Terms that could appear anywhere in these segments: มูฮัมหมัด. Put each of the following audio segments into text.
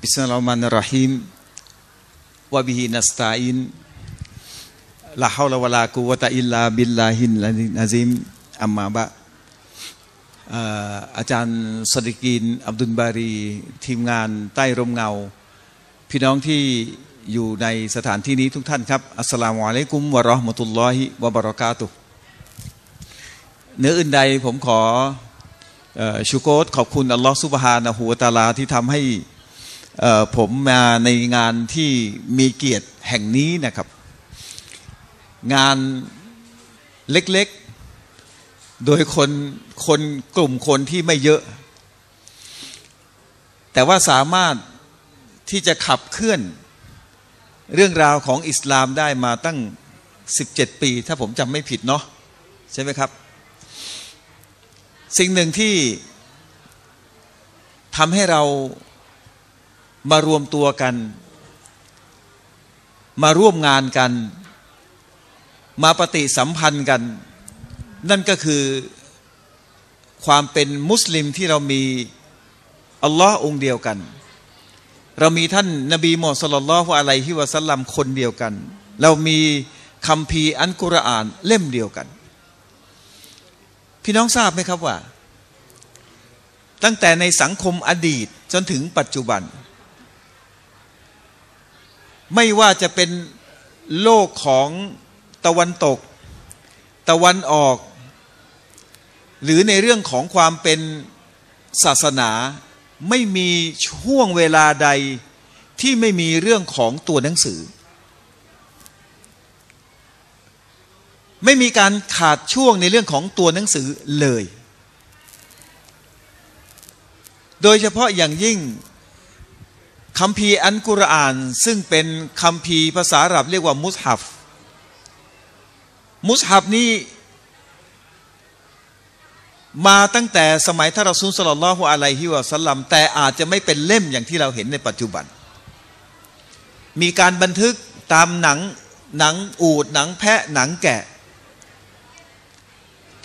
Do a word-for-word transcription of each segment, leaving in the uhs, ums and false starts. Bismillahirrahmanirrahim wa bihi nasta'in la haula wala quwwata illa billahil aliyyil azim amma ba อาจารย์สดิกีนอับดุลบารีทีมงานใต้ร่มเงาพี่น้องที่อยู่ในสถานที่นี้ทุกท่านครับอัสสลามุอะลัยกุมวะเราะห์มะตุลลอฮิวะบะเราะกาตุฮ์เนื้ออื่นใดผมขอชูโกรขอบคุณอัลลอฮฺซุบฮานะฮูวะตะอาลาที่ทำให้ผมมาในงานที่มีเกียรติแห่งนี้นะครับงานเล็กๆโดยคนคนกลุ่มคนที่ไม่เยอะแต่ว่าสามารถที่จะขับเคลื่อนเรื่องราวของอิสลามได้มาตั้งสิบเจ็ดปีถ้าผมจำไม่ผิดเนาะใช่ไหมครับสิ่งหนึ่งที่ทำให้เรามารวมตัวกันมาร่วมงานกันมาปฏิสัมพันธ์กันนั่นก็คือความเป็นมุสลิมที่เรามีอัลลอฮ์องค์เดียวกันเรามีท่านนบีมุฮัมมัดศ็อลลัลลอฮุอะลัยฮิวะซัลลัมคนเดียวกันเรามีคัมภีร์อัลกุรอานเล่มเดียวกันพี่น้องทราบไหมครับว่าตั้งแต่ในสังคมอดีตจนถึงปัจจุบันไม่ว่าจะเป็นโลกของตะวันตกตะวันออกหรือในเรื่องของความเป็นศาสนาไม่มีช่วงเวลาใดที่ไม่มีเรื่องของตัวหนังสือไม่มีการขาดช่วงในเรื่องของตัวหนังสือเลยโดยเฉพาะอย่างยิ่งคัมภีร์อัลกุรอานซึ่งเป็นคัมภีร์ภาษาอาหรับเรียกว่ามุศฮัฟมุศฮัฟนี้มาตั้งแต่สมัยท่านรอซูลศ็อลลัลลอฮุอะลัยฮิวะซัลลัมแต่อาจจะไม่เป็นเล่มอย่างที่เราเห็นในปัจจุบันมีการบันทึกตามหนังหนังอูฐหนังแพะหนังแกะ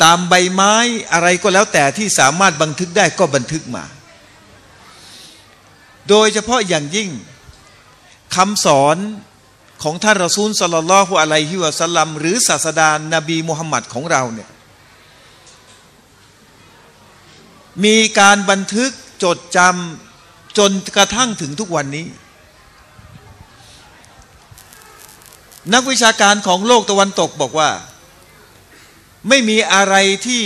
ตามใบไม้อะไรก็แล้วแต่ที่สามารถบันทึกได้ก็บันทึกมาโดยเฉพาะอย่างยิ่งคำสอนของท่านรอซูลศ็อลลัลลอฮุอะลัยฮิวะซัลลัมหรือศาสดานบีมุฮัมมัดของเราเนี่ยมีการบันทึกจดจำจนกระทั่งถึงทุกวันนี้นักวิชาการของโลกตะวันตกบอกว่าไม่มีอะไรที่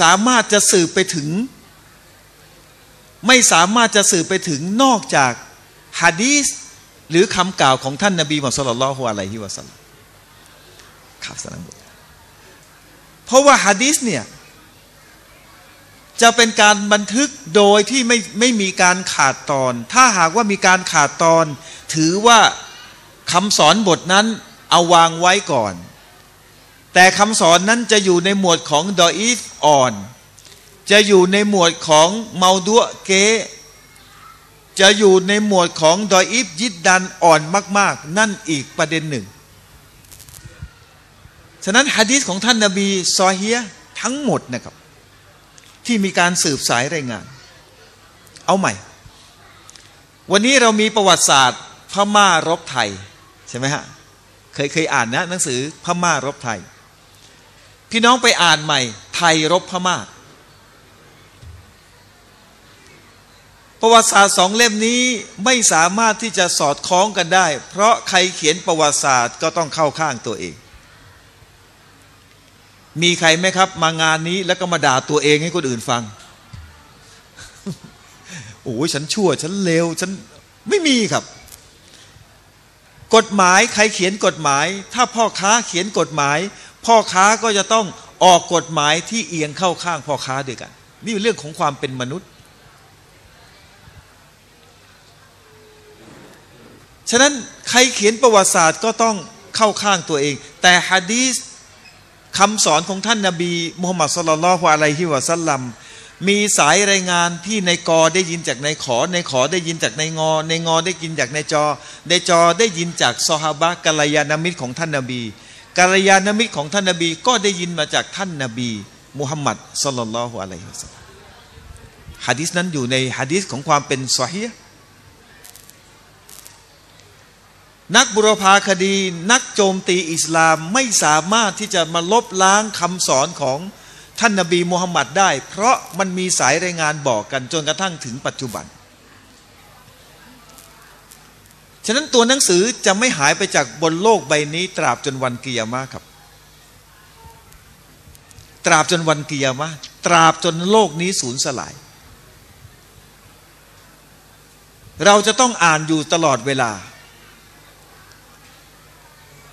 สามารถจะสืบไปถึงไม่สามารถจะสืบไปถึงนอกจากหะดีษหรือคำกล่าวของท่านนบีมุฮัมมัดศ็อลลัลลอฮุอะลัยฮิวะซัลลัมครับสลัมเพราะว่าหะดีษเนี่ยจะเป็นการบันทึกโดยที่ไม่ไม่มีการขาดตอนถ้าหากว่ามีการขาดตอนถือว่าคำสอนบทนั้นเอาวางไว้ก่อนแต่คำสอนนั้นจะอยู่ในหมวดของดออีฟอ่อนจะอยู่ในหมวดของเมาดัวเกจะอยู่ในหมวดของดออีฟยิดดันอ่อนมากๆนั่นอีกประเด็นหนึ่งฉะนั้นหะดีษของท่านนบีซอฮีฮ์ทั้งหมดนะครับที่มีการสืบสายรายงานเอาใหม่วันนี้เรามีประวัติศาสตร์พม่ารบไทยใช่ไหมฮะเคยเคยอ่านนะหนังสือพม่ารบไทยพี่น้องไปอ่านใหม่ไทยรบพม่าประวัติศาสตร์สองเล่มนี้ไม่สามารถที่จะสอดคล้องกันได้เพราะใครเขียนประวัติศาสตร์ก็ต้องเข้าข้างตัวเองมีใครไหมครับมางานนี้แล้วก็มาด่าตัวเองให้คนอื่นฟังโอ้ยฉันชั่วฉันเลวฉันไม่มีครับกฎหมายใครเขียนกฎหมายถ้าพ่อค้าเขียนกฎหมายพ่อค้าก็จะต้องออกกฎหมายที่เอียงเข้าข้างพ่อค้าด้วยกันนี่เป็นเรื่องของความเป็นมนุษย์ฉะนั้นใครเขียนประวัติศาสตร์ก็ต้องเข้าข้างตัวเองแต่หะดีษคำสอนของท่านนบีมุฮัมมัดศ็อลลัลลอฮุอะลัยฮิวะซัลลัมมีสายรายงานที่ในกอได้ยินจากในขอในขอได้ยินจากในงอในงอได้ยินจากในจอในจอได้ยินจากซอฮาบะกัลยาณมิตรของท่านนบีกัลยาณมิตรของท่านนบีก็ได้ยินมาจากท่านนบีมุฮัมมัดศ็อลลัลลอฮุอะลัยฮิวะซัลลัม หะดีษนั้นอยู่ในหะดีษของความเป็นซอฮีฮ์นักบุรพาคดีนักโจมตีอิสลามไม่สามารถที่จะมาลบล้างคำสอนของท่านนบีมุฮัมมัดได้เพราะมันมีสายรายงานบอกกันจนกระทั่งถึงปัจจุบันฉะนั้นตัวหนังสือจะไม่หายไปจากบนโลกใบนี้ตราบจนวันกิยามะห์ครับตราบจนวันกิยามะห์ตราบจนโลกนี้สูญสลายเราจะต้องอ่านอยู่ตลอดเวลา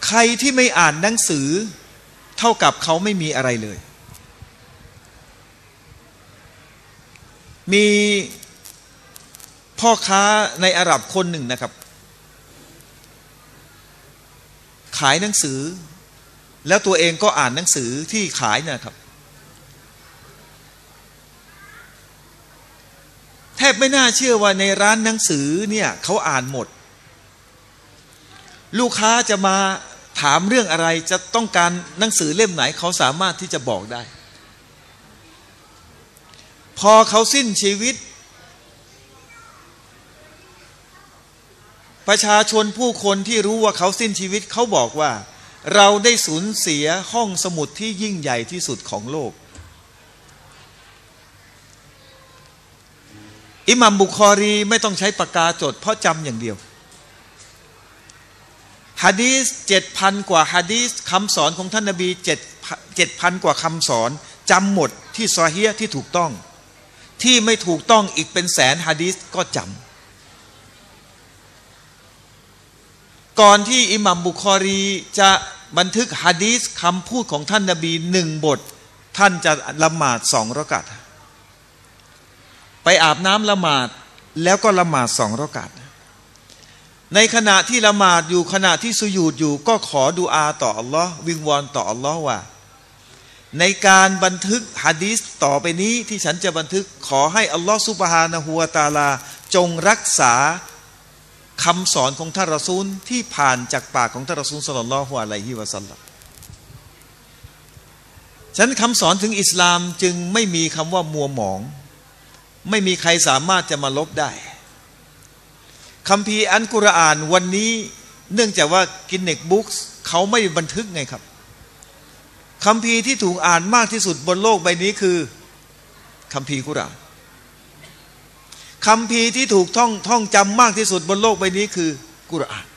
ใครที่ไม่อ่านหนังสือเท่ากับเขาไม่มีอะไรเลยมีพ่อค้าในอาหรับคนหนึ่งนะครับขายหนังสือแล้วตัวเองก็อ่านหนังสือที่ขายนะครับแทบไม่น่าเชื่อว่าในร้านหนังสือเนี่ยเขาอ่านหมดลูกค้าจะมาถามเรื่องอะไรจะต้องการหนังสือเล่มไหนเขาสามารถที่จะบอกได้พอเขาสิ้นชีวิตประชาชนผู้คนที่รู้ว่าเขาสิ้นชีวิตเขาบอกว่าเราได้สูญเสียห้องสมุดที่ยิ่งใหญ่ที่สุดของโลกอิหม่ามบุคอรีไม่ต้องใช้ปากกาจดเพราะจำอย่างเดียวหะดีษเจ็ดพันกว่าหะดีษคำสอนของท่านนบีเจ็ดเจ็ดพันกว่าคำสอนจำหมดที่ซอฮีฮ์ที่ถูกต้องที่ไม่ถูกต้องอีกเป็นแสนหะดีษก็จำก่อนที่อิหมัมบุคอรีจะบันทึกหะดีษคำพูดของท่านนบีหนึ่งบทท่านจะละหมาดสองเราะกาอ์ไปอาบน้ำละหมาดแล้วก็ละหมาดสองเราะกาอ์ในขณะที่ละหมาดอยู่ขณะที่สุญูดอยู่ก็ขอดุอาต่ออัลลอฮ์วิงวอนต่ออัลลอฮ์ว่าในการบันทึกหะดีษต่อไปนี้ที่ฉันจะบันทึกขอให้อัลลอฮ์ซุบฮานะฮูวะตะอาลาจงรักษาคำสอนของท่านรอซูลที่ผ่านจากปากของท่านรอซูลศ็อลลัลลอฮุอะลัยฮิวะซัลลัมฉันคำสอนถึงอิสลามจึงไม่มีคำว่ามัวหมองไม่มีใครสามารถจะมาลบได้คัมภีร์อัลกุรอานวันนี้เนื่องจากว่ากินเนกบุ๊กส์เขาไม่บันทึกไงครับคัมภีร์ที่ถูกอ่านมากที่สุดบนโลกใบนี้คือคัมภีร์กุรอานคัมภีร์ที่ถูกท่องท่องจำมากที่สุดบนโลกใบนี้คือกุรอาน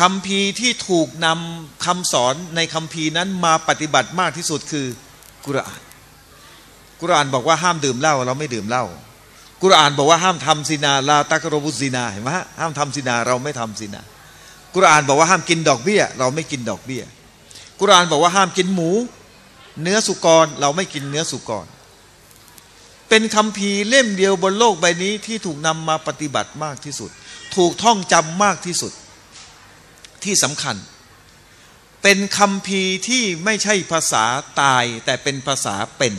คัมภีร์ที่ถูกนำคำสอนในคัมภีร์นั้นมาปฏิบัติมากที่สุดคือกุรอานกุรอานบอกว่าห้ามดื่มเหล้าเราไม่ดื่มเหล้ากุรอานบอกว่าห้ามทำซินาลาตักรบุซินาเห็นไหมฮะห้ามทำซินาเราไม่ทำซินากุรอานบอกว่าห้ามกินดอกเบี้ยเราไม่กินดอกเบี้ยกุรอานบอกว่าห้ามกินหมูเนื้อสุกรเราไม่กินเนื้อสุกรเป็นคัมภีร์เล่มเดียวบนโลกใบนี้ที่ถูกนำมาปฏิบัติมากที่สุดถูกท่องจำมากที่สุดที่สำคัญเป็นคัมภีร์ที่ไม่ใช่ภาษาตายแต่เป็นภาษาเป็น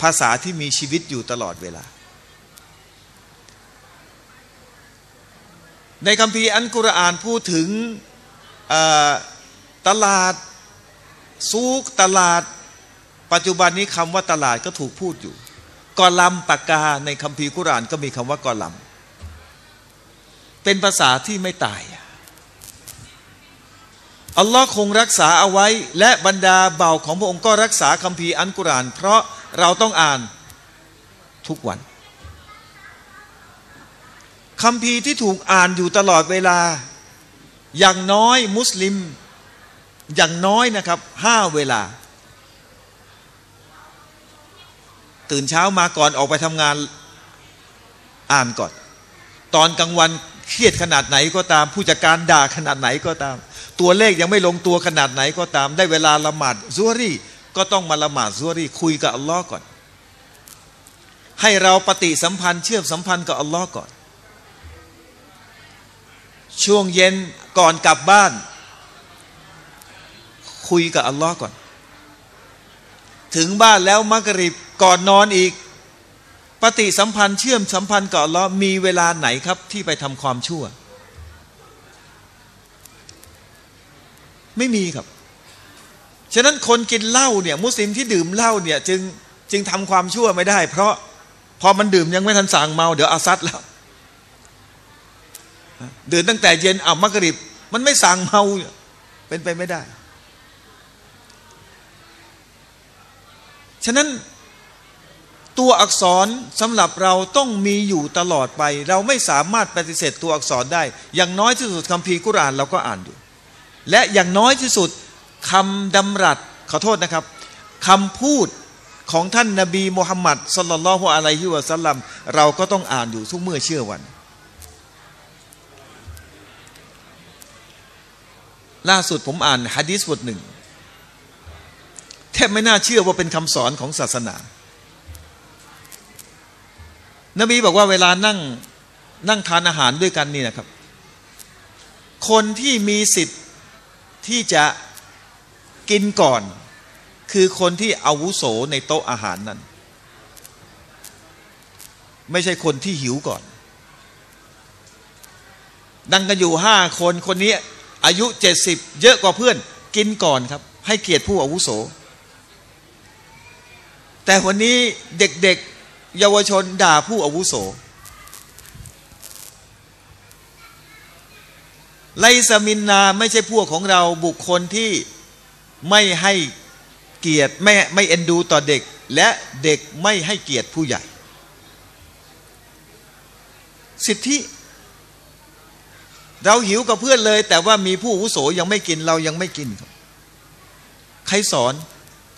ภาษาที่มีชีวิตอยู่ตลอดเวลาในคัมภีร์อัลกุรอานพูดถึงตลาดซูกตลาดปัจจุบันนี้คำว่าตลาดก็ถูกพูดอยู่กอลัมปากกาในคัมภีร์กุรอานก็มีคำว่ากอลัมเป็นภาษาที่ไม่ตายอัลลอฮ์คงรักษาเอาไว้และบรรดาเบ่าวของพระองค์ก็รักษาคัมภีร์อัลกุรอานเพราะเราต้องอ่านทุกวันคัมภีร์ที่ถูกอ่านอยู่ตลอดเวลาอย่างน้อยมุสลิมอย่างน้อยนะครับห้าเวลาตื่นเช้ามาก่อนออกไปทำงานอ่านก่อนตอนกลางวันเครียดขนาดไหนก็ตามผู้จัดการด่าขนาดไหนก็ตามตัวเลขยังไม่ลงตัวขนาดไหนก็ตามได้เวลาละหมาดซุฮรีก็ต้องมาละหมาดซุฮรีคุยกับอัลลอฮ์ก่อนให้เราปฏิสัมพันธ์เชื่อมสัมพันธ์กับอัลลอฮ์ก่อนช่วงเย็นก่อนกลับบ้านคุยกับอัลลอฮ์ก่อนถึงบ้านแล้วมักริบก่อนนอนอีกปฏิสัมพันธ์เชื่อมสัมพันธ์กับอัลลอฮ์มีเวลาไหนครับที่ไปทำความชั่วไม่มีครับฉะนั้นคนกินเหล้าเนี่ยมุสลิมที่ดื่มเหล้าเนี่ยจึงจึงทำความชั่วไม่ได้เพราะ พอมันดื่มยังไม่ทันสั่งเมาเดี๋ยวอาซัดแล้วดื่มตั้งแต่เย็นอ่ะมักริบมันไม่สั่งเมาเป็นไปไม่ได้ฉะนั้นตัวอักษรสำหรับเราต้องมีอยู่ตลอดไปเราไม่สามารถปฏิเสธตัวอักษรได้อย่างน้อยที่สุดคัมภีร์กุรอานเราก็อ่านอยู่และอย่างน้อยที่สุดคำดำรัสขอโทษนะครับคำพูดของท่านนบีมุฮัมมัดศ็อลลัลลอฮุอะลัยฮิวะซัลลัมเราก็ต้องอ่านอยู่ทุกเมื่อเชื่อวันล่าสุดผมอ่านหะดีษบทหนึ่งแทบไม่น่าเชื่อว่าเป็นคำสอนของศาสนานบีบอกว่าเวลานั่งนั่งทานอาหารด้วยกันนี่นะครับคนที่มีสิทธิ์ที่จะกินก่อนคือคนที่อาวุโสในโต๊ะอาหารนั้นไม่ใช่คนที่หิวก่อนดังกันอยู่ห้าคนคนนี้อายุเจ็ดสิบเยอะกว่าเพื่อนกินก่อนครับให้เกียรติผู้อาวุโสแต่วันนี้เด็กๆเยาวชนด่าผู้อาวุโสไลซามินนาไม่ใช่พวกของเราบุคคลที่ไม่ให้เกียรติไม่ไม่เอ็นดูต่อเด็กและเด็กไม่ให้เกียรติผู้ใหญ่สิทธิเราหิวกับเพื่อนเลยแต่ว่ามีผู้อาวุโสยังไม่กินเรายังไม่กินครับใครสอน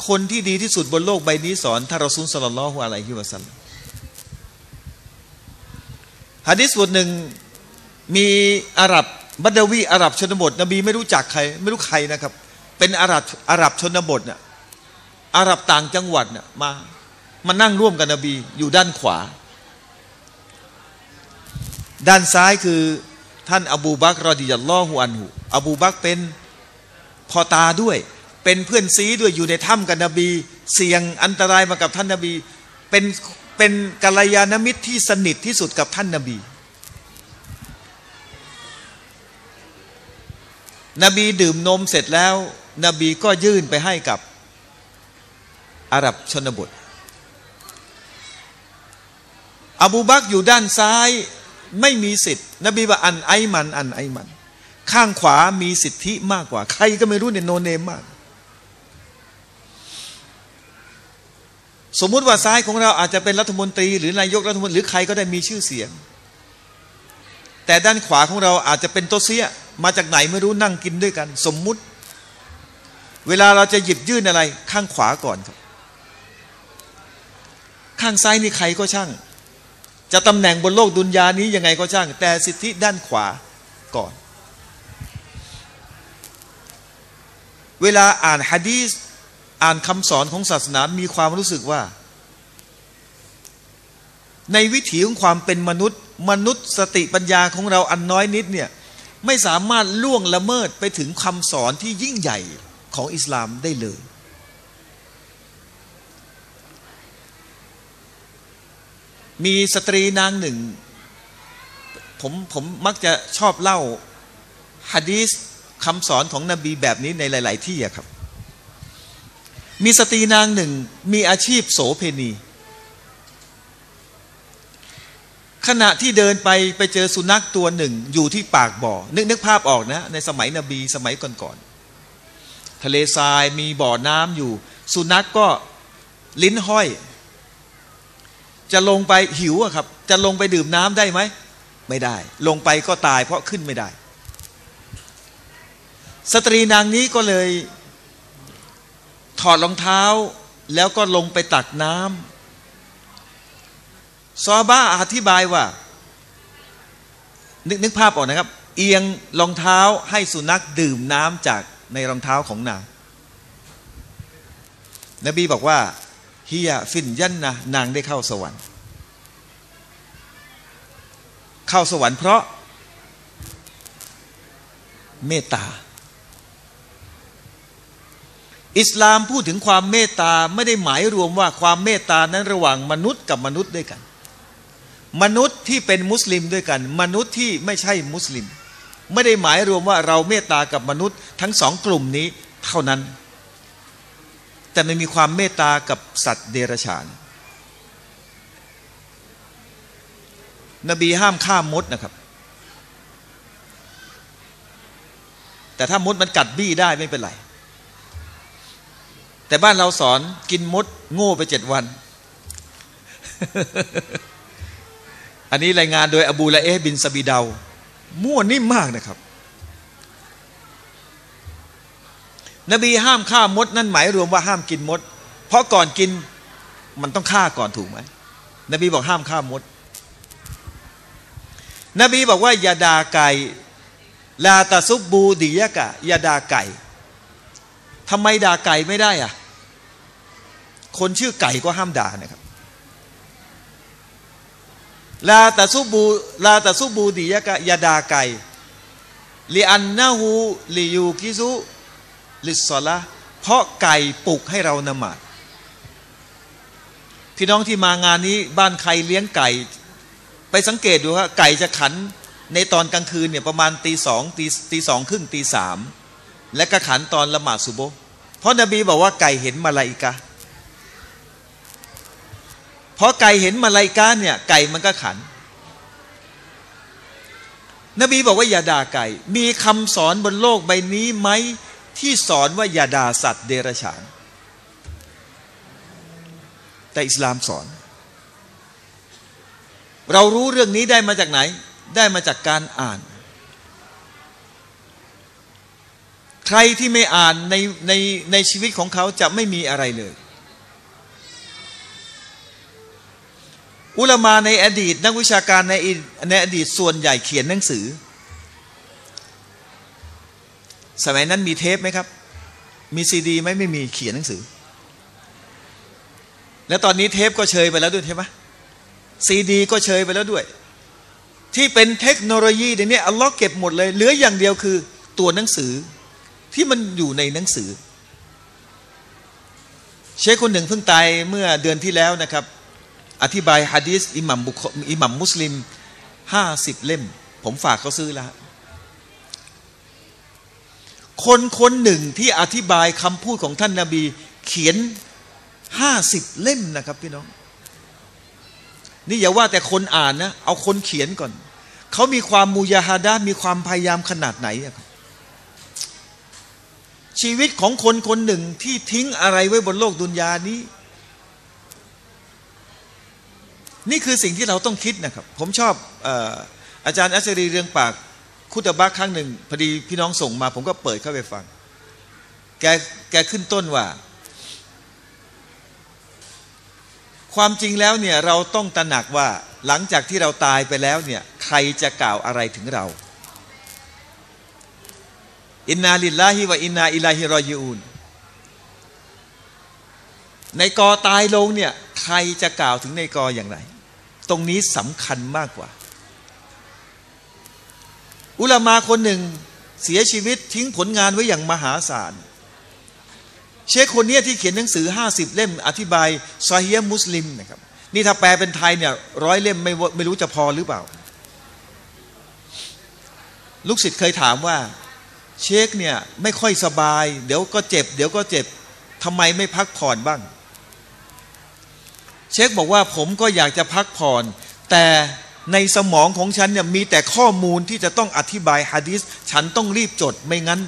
คนที่ดีที่สุดบนโลกใบนี้สอนท่านรอซูลศ็อลลัลลอฮุอะลัยฮิวะซัลลัมหะดีษบทหนึ่งมีอาหรับบัดวีอาหรับชนบทนบีไม่รู้จักใครไม่รู้ใครนะครับเป็นอาหรับอาหรับชนบทเนี่ยอาหรับต่างจังหวัดเนี่ยมามานั่งร่วมกับนบีอยู่ด้านขวาด้านซ้ายคือท่านอบูบักรรอฎิยัลลอฮุอันฮุอบูบักรเป็นพ่อตาด้วยเป็นเพื่อนซีด้วยอยู่ในถ้ำกับนบีเสี่ยงอันตรายมากับท่านนบีเป็นเป็นกัลยาณมิตรที่สนิทที่สุดกับท่านนบีนบีดื่มนมเสร็จแล้วนบีก็ยื่นไปให้กับอาหรับชนบทอบูบักรอยู่ด้านซ้ายไม่มีสิทธิ์นบีว่าอันไอมันอันไอมันข้างขวามีสิทธิมากกว่าใครก็ไม่รู้เนี่ยโนเนมมากสมมุติว่าซ้ายของเราอาจจะเป็นรัฐมนตรีหรือนายกรัฐมนตรีหรือใครก็ได้มีชื่อเสียงแต่ด้านขวาของเราอาจจะเป็นโตเสียมาจากไหนไม่รู้นั่งกินด้วยกันสมมุติเวลาเราจะหยิบยื่นอะไรข้างขวาก่อนครับข้างซ้ายนี่ใครก็ช่างจะตำแหน่งบนโลกดุนยานี้ยังไงก็ช่างแต่สิทธิด้านขวาก่อนเวลาอ่านหะดีษอ่านคำสอนของศาสนามีความรู้สึกว่าในวิถีของความเป็นมนุษย์มนุษย์สติปัญญาของเราอันน้อยนิดเนี่ยไม่สามารถล่วงละเมิดไปถึงคำสอนที่ยิ่งใหญ่ของอิสลามได้เลยมีสตรีนางหนึ่งผมผมมักจะชอบเล่าหะดีษคำสอนของนบีแบบนี้ในหลายๆที่ครับมีสตรีนางหนึ่งมีอาชีพโสเพณีขณะที่เดินไปไปเจอสุนัขตัวหนึ่งอยู่ที่ปากบ่อนึกนึกภาพออกนะในสมัยนบีสมัยก่อนๆทะเลทรายมีบ่อน้ำอยู่สุนัขก็ลิ้นห้อยจะลงไปหิวอะครับจะลงไปดื่มน้ำได้ไหมไม่ได้ลงไปก็ตายเพราะขึ้นไม่ได้สตรีนางนี้ก็เลยถอดรองเท้าแล้วก็ลงไปตักน้ำซอฮาบะอธิบายว่านึกนึกภาพออกนะครับเอียงรองเท้าให้สุนัขดื่มน้ำจากในรองเท้าของนางนบีบอกว่าฮิยาฟินยันนะนางได้เข้าสวรรค์เข้าสวรรค์เพราะเมตตาอิสลามพูดถึงความเมตตาไม่ได้หมายรวมว่าความเมตตานั้นระหว่างมนุษย์กับมนุษย์ด้วยกันมนุษย์ที่เป็นมุสลิมด้วยกันมนุษย์ที่ไม่ใช่มุสลิมไม่ได้หมายรวมว่าเราเมตตากับมนุษย์ทั้งสองกลุ่มนี้เท่านั้นแต่ไม่มีความเมตตากับสัตว์เดรัจฉาน นบีห้ามฆ่ามดนะครับแต่ถ้ามดมันกัดบี้ได้ไม่เป็นไรแต่บ้านเราสอนกินมดโง่ไปเจ็ดวันอันนี้รายงานโดยอบูละเอะห์บินซะบิดาวมั่วนิ่มมากนะครับนบีห้ามฆ่ามดนั่นหมายรวมว่าห้ามกินมดเพราะก่อนกินมันต้องฆ่าก่อนถูกไหมนบีบอกห้ามฆ่ามดนบีบอกว่าอย่าด่าไก่ลาตะซุบบูดียะกะอย่าด่าไก่ทำไมด่าไก่ไม่ได้อะคนชื่อไก่ก็ห้ามด่านะครับลาตะซุบบูลาตะซุบบูดียะกะอย่าด่าไก่ลิอันนะฮูลิยูกิซุลิศอละห์เพราะไก่ปลุกให้เรานมาดพี่น้องที่มางานนี้บ้านใครเลี้ยงไก่ไปสังเกตดูครับไก่จะขันในตอนกลางคืนเนี่ยประมาณตีสองตีตีสองครึ่งตีสามและก็ขันตอนละหมาดซุบฮ์เพราะนบีบอกว่าไก่เห็นมลาอิกะห์เพราะไก่เห็นมลาอิกะห์เนี่ยไก่มันก็ขันนบีบอกว่าอย่าด่าไก่มีคำสอนบนโลกใบนี้ไหมที่สอนว่าอย่าด่าสัตว์เดรัจฉานแต่อิสลามสอนเรารู้เรื่องนี้ได้มาจากไหนได้มาจากการอ่านใครที่ไม่อ่านในในในชีวิตของเขาจะไม่มีอะไรเลยอุลามาในอดีตนักวิชาการในในอดีตส่วนใหญ่เขียนหนังสือสมัยนั้นมีเทปไหมครับมีซีดีไหมไม่มีเขียนหนังสือแล้วตอนนี้เทปก็เชยไปแล้วด้วยใช่ไหมซีดีก็เชยไปแล้วด้วยที่เป็นเทคโนโลยีเดี๋ยวนี้อัลลอฮ์เก็บหมดเลยเหลืออย่างเดียวคือตัวหนังสือที่มันอยู่ในหนังสือเชคคนหนึ่งเพิ่งตายเมื่อเดือนที่แล้วนะครับอธิบายฮะดีษอิหมัมบุคอิหมัมมุสลิมห้าสิบเล่มผมฝากเขาซื้อแล้วคนคนหนึ่งที่อธิบายคำพูดของท่านนบีเขียนห้าสิบเล่มนะครับพี่น้องนี่อย่าว่าแต่คนอ่านนะเอาคนเขียนก่อนเขามีความมุญาฮาดะห์มีความพยายามขนาดไหนชีวิตของคนคนหนึ่งที่ทิ้งอะไรไว้บนโลกดุนยานี้นี่คือสิ่งที่เราต้องคิดนะครับผมชอบเอ่ออาจารย์อัชรีเรืองปากคุตบะห์ครั้งหนึ่งพอดีพี่น้องส่งมาผมก็เปิดเข้าไปฟังแกแกขึ้นต้นว่าความจริงแล้วเนี่ยเราต้องตระหนักว่าหลังจากที่เราตายไปแล้วเนี่ยใครจะกล่าวอะไรถึงเราอินนาลิลลาฮิวะอินนาอิลัยฮิรอญิอูนในกอตายลงเนี่ยใครจะกล่าวถึงในกออย่างไรตรงนี้สำคัญมากกว่าอุลามาคนหนึ่งเสียชีวิตทิ้งผลงานไว้อย่างมหาศาลเชคคนนี้ที่เขียนหนังสือห้าสิบเล่มอธิบายซอฮีฮ์มุสลิมนะครับนี่ถ้าแปลเป็นไทยเนี่ยร้อยเล่มไม่ไม่รู้จะพอหรือเปล่าลูกศิษย์เคยถามว่าเชคเนี่ยไม่ค่อยสบายเดี๋ยวก็เจ็บเดี๋ยวก็เจ็บทำไมไม่พักผ่อนบ้างเชคบอกว่าผมก็อยากจะพักผ่อนแต่ในสมองของฉันเนี่ยมีแต่ข้อมูลที่จะต้องอธิบายหะดีษฉันต้องรีบจดไม่งั้น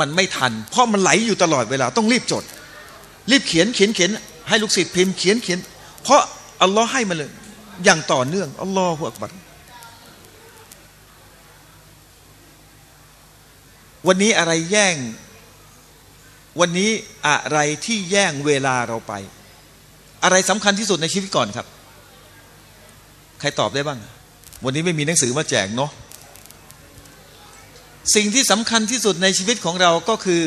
มันไม่ทันเพราะมันไหลอยู่ตลอดเวลาต้องรีบจดรีบเขียนเขียนเขียนให้ลูกศิษย์พิมพ์เขียนเขียนเพราะอัลลอฮ์ให้มาเลยอย่างต่อเนื่องอัลลอฮฺอักบัรวันนี้อะไรแย่งวันนี้อะไรที่แย่งเวลาเราไปอะไรสำคัญที่สุดในชีวิตก่อนครับใครตอบได้บ้างวันนี้ไม่มีหนังสือมาแจกเนาะสิ่งที่สำคัญที่สุดในชีวิตของเราก็คือ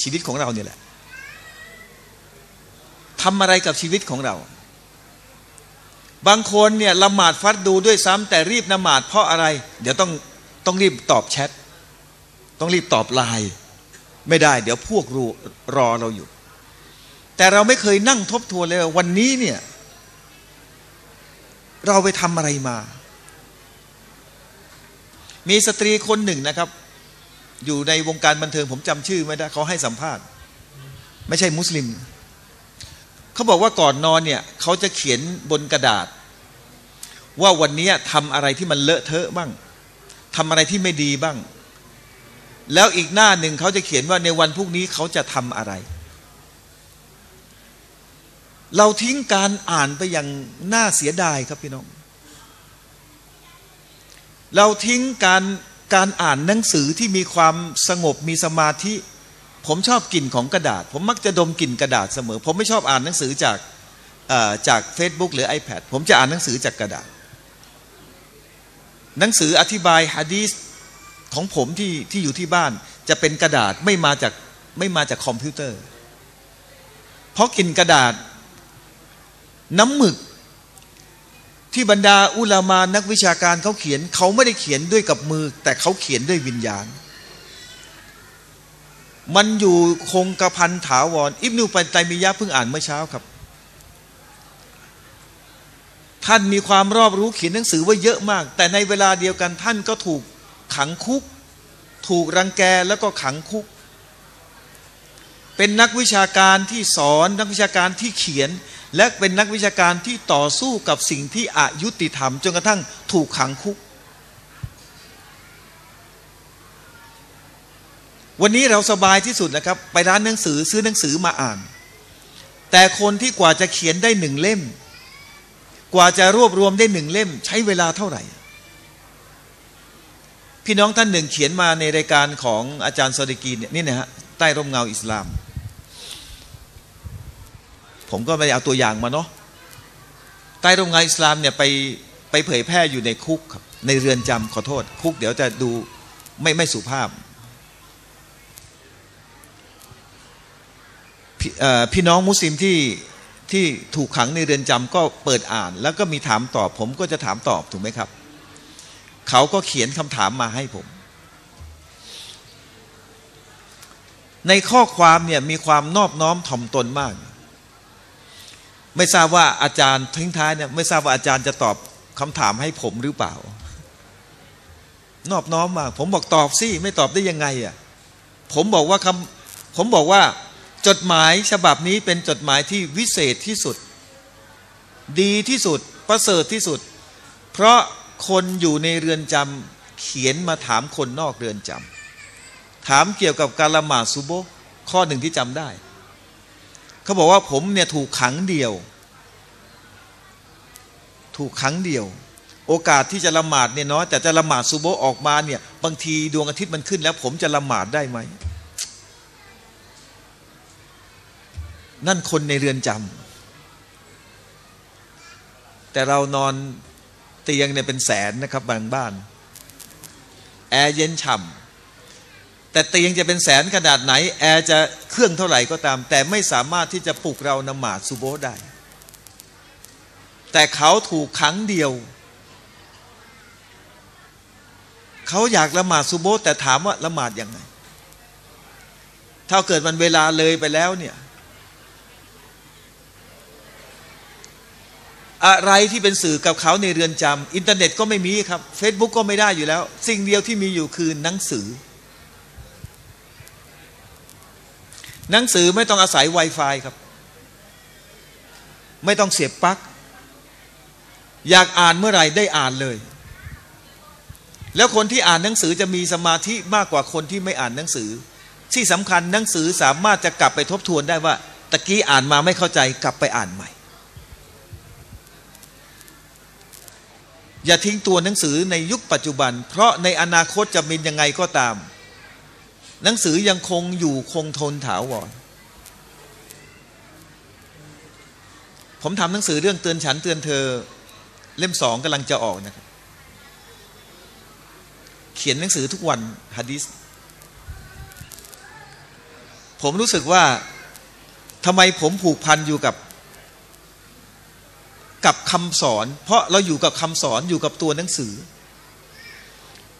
ชีวิตของเราเนี่ยแหละทำอะไรกับชีวิตของเราบางคนเนี่ยละหมาดฟัดดูด้วยซ้ำแต่รีบละหมาดเพราะอะไรเดี๋ยวต้องต้องรีบตอบแชทต้องรีบตอบไลน์ไม่ได้เดี๋ยวพวกรู้รอเราอยู่แต่เราไม่เคยนั่งทบทวนเลยวันนี้เนี่ยเราไปทำอะไรมามีสตรีคนหนึ่งนะครับอยู่ในวงการบันเทิงผมจำชื่อไม่ได้เขาให้สัมภาษณ์ไม่ใช่มุสลิมเขาบอกว่าก่อนนอนเนี่ยเขาจะเขียนบนกระดาษ ว่าวันนี้ทำอะไรที่มันเลอะเทอะบ้างทำอะไรที่ไม่ดีบ้างแล้วอีกหน้าหนึ่งเขาจะเขียนว่าในวันพรุ่งนี้เขาจะทำอะไรเราทิ้งการอ่านไปอย่างน่าเสียดายครับพี่น้องเราทิ้งการการอ่านหนังสือที่มีความสงบมีสมาธิผมชอบกลิ่นของกระดาษผมมักจะดมกลิ่นกระดาษเสมอผมไม่ชอบอ่านหนังสือจากจาก เฟซบุ๊ก หรือ ไอแพด ผมจะอ่านหนังสือจากกระดาษหนังสืออธิบายหะดีษของผมที่ที่อยู่ที่บ้านจะเป็นกระดาษไม่มาจากไม่มาจากคอมพิวเตอร์เพราะกลิ่นกระดาษน้ำหมึกที่บรรดาอุลามานักวิชาการเขาเขียนเขาไม่ได้เขียนด้วยกับมือแต่เขาเขียนด้วยวิญญาณมันอยู่คงกระพันถาวร อิบนุตัยมียะห์เพิ่งอ่านเมื่อเช้าครับท่านมีความรอบรู้เขียนหนังสือไว้เยอะมากแต่ในเวลาเดียวกันท่านก็ถูกขังคุกถูกรังแกแล้วก็ขังคุกเป็นนักวิชาการที่สอนนักวิชาการที่เขียนและเป็นนักวิชาการที่ต่อสู้กับสิ่งที่อยุติธรรมจนกระทั่งถูกขังคุกวันนี้เราสบายที่สุดนะครับไปร้านหนังสือซื้อหนังสือมาอ่านแต่คนที่กว่าจะเขียนได้หนึ่งเล่มกว่าจะรวบรวมได้หนึ่งเล่มใช้เวลาเท่าไหร่พี่น้องท่านหนึ่งเขียนมาในรายการของอาจารย์ซอดิกีเนี่ยนี่นะฮะใต้ร่มเงาอิสลามผมก็ไปเอาตัวอย่างมาเนาะใต้ร่มเงาอิสลามเนี่ยไปไปเผยแพร่อยู่ในคุกครับในเรือนจำขอโทษคุกเดี๋ยวจะดูไม่ไม่สุภาพ พ, พี่น้องมุสลิมที่ที่ถูกขังในเรือนจำก็เปิดอ่านแล้วก็มีถามตอบผมก็จะถามตอบถูกไหมครับเขาก็เขียนคำถามมาให้ผมในข้อความเนี่ยมีความนอบน้อมถ่อมตนมากไม่ทราบว่าอาจารย์ทิ้งท้ายเนี่ยไม่ทราบว่าอาจารย์จะตอบคำถามให้ผมหรือเปล่านอบน้อมมากผมบอกตอบสิไม่ตอบได้ยังไงอ่ะผมบอกว่าคำผมบอกว่าจดหมายฉบับนี้เป็นจดหมายที่วิเศษที่สุดดีที่สุดประเสริฐที่สุดเพราะคนอยู่ในเรือนจำเขียนมาถามคนนอกเรือนจำถามเกี่ยวกับการละหมาดซุบฮ์ข้อหนึ่งที่จำได้เขาบอกว่าผมเนี่ยถูกขังเดียวถูกขังเดียวโอกาสที่จะละหมาดเนี่ยน้อยแต่จะละหมาดซุบฮ์ออกมาเนี่ยบางทีดวงอาทิตย์มันขึ้นแล้วผมจะละหมาดได้ไหมนั่นคนในเรือนจำแต่เรานอนเตียงเนี่ยเป็นแสนนะครับบางบ้านแอร์เย็นฉ่ำแต่เตียงจะเป็นแสนขนาดไหนแอร์จะเครื่องเท่าไหร่ก็ตามแต่ไม่สามารถที่จะปลุกเรานมาดซุบฮ์ได้แต่เขาถูกขังเดียวเขาอยากละหมาดซุบฮ์แต่ถามว่าละหมาดยังไงถ้าเกิดมันเวลาเลยไปแล้วเนี่ยอะไรที่เป็นสื่อกับเขาในเรือนจำอินเทอร์เน็ตก็ไม่มีครับ เฟซบุ๊ก ก็ไม่ได้อยู่แล้วสิ่งเดียวที่มีอยู่คือหนังสือหนังสือไม่ต้องอาศัย ไวไฟ ครับไม่ต้องเสียบปลั๊กอยากอ่านเมื่อไหร่ได้อ่านเลยแล้วคนที่อ่านหนังสือจะมีสมาธิมากกว่าคนที่ไม่อ่านหนังสือที่สำคัญหนังสือสามารถจะกลับไปทบทวนได้ว่าตะกี้อ่านมาไม่เข้าใจกลับไปอ่านใหม่อย่าทิ้งตัวหนังสือในยุคปัจจุบันเพราะในอนาคตจะเป็นยังไงก็ตามหนังสือยังคงอยู่คงทนถาวรผมทำหนังสือเรื่องเตือนฉันเตือนเธอเล่มสองกำลังจะออกนะครับเขียนหนังสือทุกวันหะดีษผมรู้สึกว่าทำไมผมผูกพันอยู่กับกับคำสอนเพราะเราอยู่กับคำสอนอยู่กับตัวหนังสือ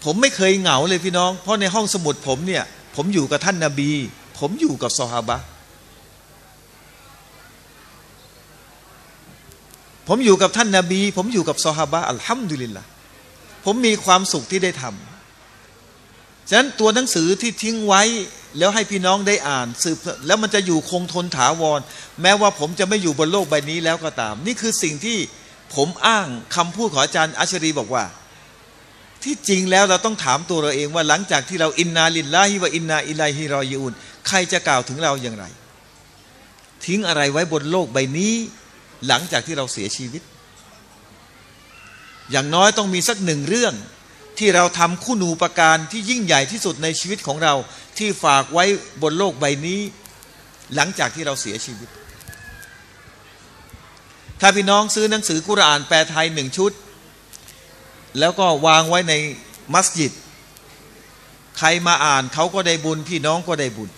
ผมไม่เคยเหงาเลยพี่น้องเพราะในห้องสมุดผมเนี่ยผมอยู่กับท่านนบีผมอยู่กับซอฮาบะห์ผมอยู่กับท่านนบีผมอยู่กับซอฮาบะห์อัลฮัมดุลิลละห์ผมมีความสุขที่ได้ทำฉะนั้นตัวหนังสือที่ทิ้งไว้แล้วให้พี่น้องได้อ่านสืบแล้วมันจะอยู่คงทนถาวรแม้ว่าผมจะไม่อยู่บนโลกใบนี้แล้วก็ตามนี่คือสิ่งที่ ผมอ้างคำพูดของอาจารย์อัชรีบอกว่าที่จริงแล้วเราต้องถามตัวเราเองว่าหลังจากที่เราอินนาลิลลาฮิวะอินนาอิลัยฮิรอญิอูนใครจะกล่าวถึงเราอย่างไรทิ้งอะไรไว้บนโลกใบนี้หลังจากที่เราเสียชีวิตอย่างน้อยต้องมีสักหนึ่งเรื่องที่เราทำคุณูปการที่ยิ่งใหญ่ที่สุดในชีวิตของเราที่ฝากไว้บนโลกใบนี้หลังจากที่เราเสียชีวิตถ้าพี่น้องซื้อหนังสือกุรอานแปลไทยหนึ่งชุดแล้วก็วางไว้ในมัสยิดใครมาอ่านเขาก็ได้บุญพี่น้องก็ได้บุญ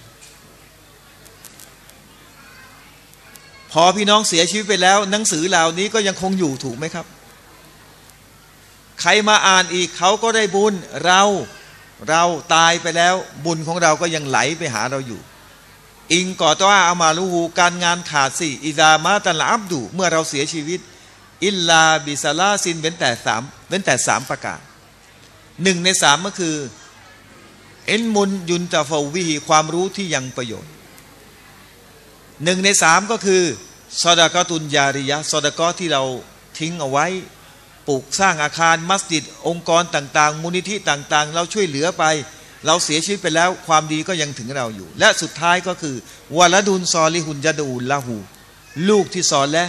พอพี่น้องเสียชีวิตไปแล้วหนังสือเหล่านี้ก็ยังคงอยู่ถูกไหมครับใครมาอ่านอีกเขาก็ได้บุญเราเราตายไปแล้วบุญของเราก็ยังไหลไปหาเราอยู่อิงก่อตัวอามาลูฮูการงานขาดสี่อิดามาตันละอับดุเมื่อเราเสียชีวิตอิลลาบิซาลาซินเว้นแต่สามเว้นแต่สามประการหนึ่งในสามก็คือเอ็นมุนยุนตะฟวิฮีความรู้ที่ยังประโยชน์หนึ่งในสามก็คือซอดะกอตุนยาริยะซอดะกอที่เราทิ้งเอาไว้ปลูกสร้างอาคารมัสยิดองค์กรต่างๆมูลนิธิต่างๆเราช่วยเหลือไปเราเสียชีวิตไปแล้วความดีก็ยังถึงเราอยู่และสุดท้ายก็คือวะละดุนซอลิหุนยะดูลละหูลูกที่ซอและ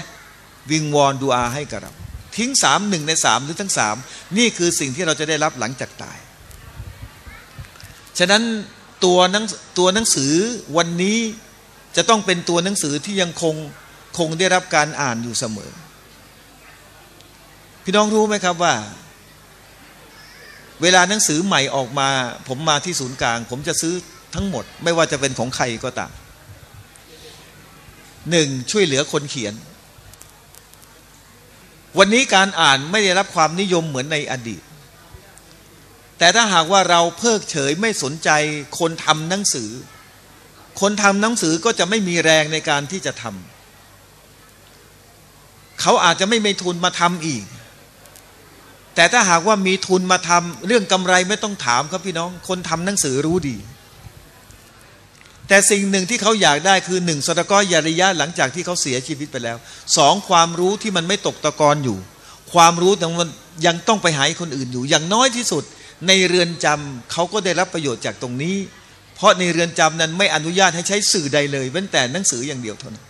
วิงวอนดูอาให้กับเราทิ้งสามหนึ่งในสามหรือทั้งสามนี่คือสิ่งที่เราจะได้รับหลังจากตายฉะนั้นตัวหนังตัวหนังสือวันนี้จะต้องเป็นตัวหนังสือที่ยังคงคงได้รับการอ่านอยู่เสมอพี่น้องรู้ไหมครับว่าเวลาหนังสือใหม่ออกมาผมมาที่ศูนย์กลางผมจะซื้อทั้งหมดไม่ว่าจะเป็นของใครก็ตามหนึ่งช่วยเหลือคนเขียนวันนี้การอ่านไม่ได้รับความนิยมเหมือนในอดีตแต่ถ้าหากว่าเราเพิกเฉยไม่สนใจคนทำหนังสือคนทำหนังสือก็จะไม่มีแรงในการที่จะทำเขาอาจจะไม่มีทุนมาทำอีกแต่ถ้าหากว่ามีทุนมาทำเรื่องกำไรไม่ต้องถามครับพี่น้องคนทำหนังสือรู้ดีแต่สิ่งหนึ่งที่เขาอยากได้คือหนึ่งซอดะกอญาริยะหลังจากที่เขาเสียชีวิตไปแล้วสองความรู้ที่มันไม่ตกตะกอนอยู่ความรู้แต่มันยังต้องไปหาคนอื่นอยู่อย่างน้อยที่สุดในเรือนจำเขาก็ได้รับประโยชน์จากตรงนี้เพราะในเรือนจำนั้นไม่อนุญาตให้ใช้สื่อใดเลยเว้นแต่หนังสืออย่างเดียวเท่านั้น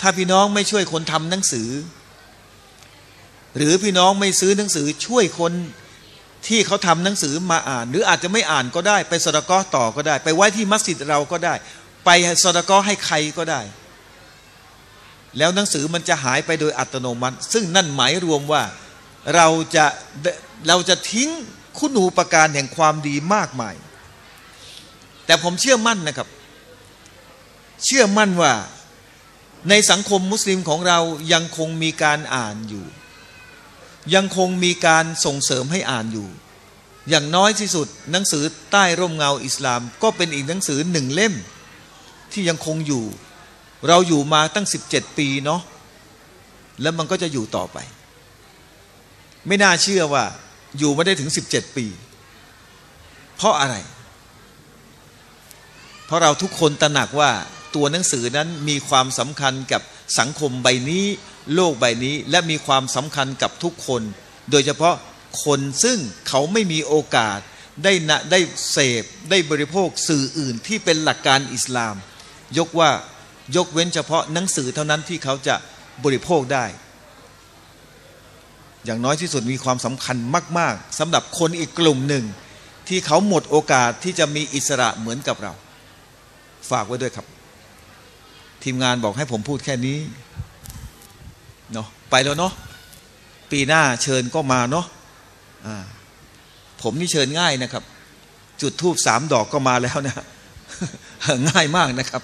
ถ้าพี่น้องไม่ช่วยคนทำหนังสือหรือพี่น้องไม่ซื้อหนังสือช่วยคนที่เขาทำหนังสือมาอ่านหรืออาจจะไม่อ่านก็ได้ไปซอดะกอต่อก็ได้ไปไว้ที่มัสยิดเราก็ได้ไปซอดะกอให้ใครก็ได้แล้วหนังสือมันจะหายไปโดยอัตโนมัติซึ่งนั่นหมายรวมว่าเราจะเราจะทิ้งคุณูปการแห่งความดีมากมายแต่ผมเชื่อมั่นนะครับเชื่อมั่นว่าในสังคมมุสลิมของเรายังคงมีการอ่านอยู่ยังคงมีการส่งเสริมให้อ่านอยู่อย่างน้อยที่สุดหนังสือใต้ร่มเงาอิสลามก็เป็นอีกหนังสือหนึ่งเล่มที่ยังคงอยู่เราอยู่มาตั้งสิบเจ็ดปีเนาะแล้วมันก็จะอยู่ต่อไปไม่น่าเชื่อว่าอยู่มาได้ถึงสิบเจ็ดปีเพราะอะไรเพราะเราทุกคนตระหนักว่าตัวหนังสือนั้นมีความสำคัญกับสังคมใบนี้โลกใบนี้และมีความสำคัญกับทุกคนโดยเฉพาะคนซึ่งเขาไม่มีโอกาสได้นะได้เสพได้บริโภคสื่ออื่นที่เป็นหลักการอิสลามยกว่ายกเว้นเฉพาะหนังสือเท่านั้นที่เขาจะบริโภคได้อย่างน้อยที่สุดมีความสำคัญมากๆสำหรับคนอีกกลุ่มหนึ่งที่เขาหมดโอกาสที่จะมีอิสระเหมือนกับเราฝากไว้ด้วยครับทีมงานบอกให้ผมพูดแค่นี้เนาะไปแล้วเนาะปีหน้าเชิญก็มาเนาะอ่าผมนี่เชิญง่ายนะครับจุดธูปสามดอกก็มาแล้วนะง่ายมากนะครับ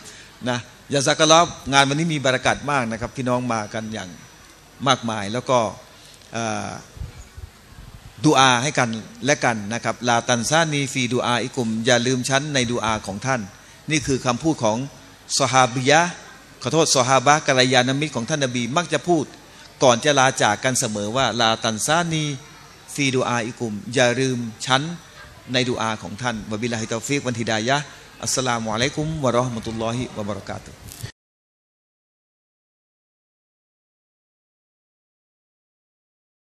นะยาซักลอบงานวันนี้มีบรรยากาศมากนะครับพี่น้องมากันอย่างมากมายแล้วก็ดูอาให้กันและกันนะครับลาตันซานีฟีดูอาอิกุมอย่าลืมฉันในดูอาของท่านนี่คือคำพูดของซอฮาบิยะขอโทษซอฮาบะกัลยาณมิตรของท่านนบีมักจะพูดก่อนจะลาจากกันเสมอว่าลาตันซานีฟีดูอาอิกุมอย่าลืมฉันในดูอาของท่านวะบิลลาฮิตอฟิกวัลฮิดายะฮ์อัสสลามุอะลัยกุมวะเราะห์มะตุลลอฮิวะบะเราะกาตุฮ์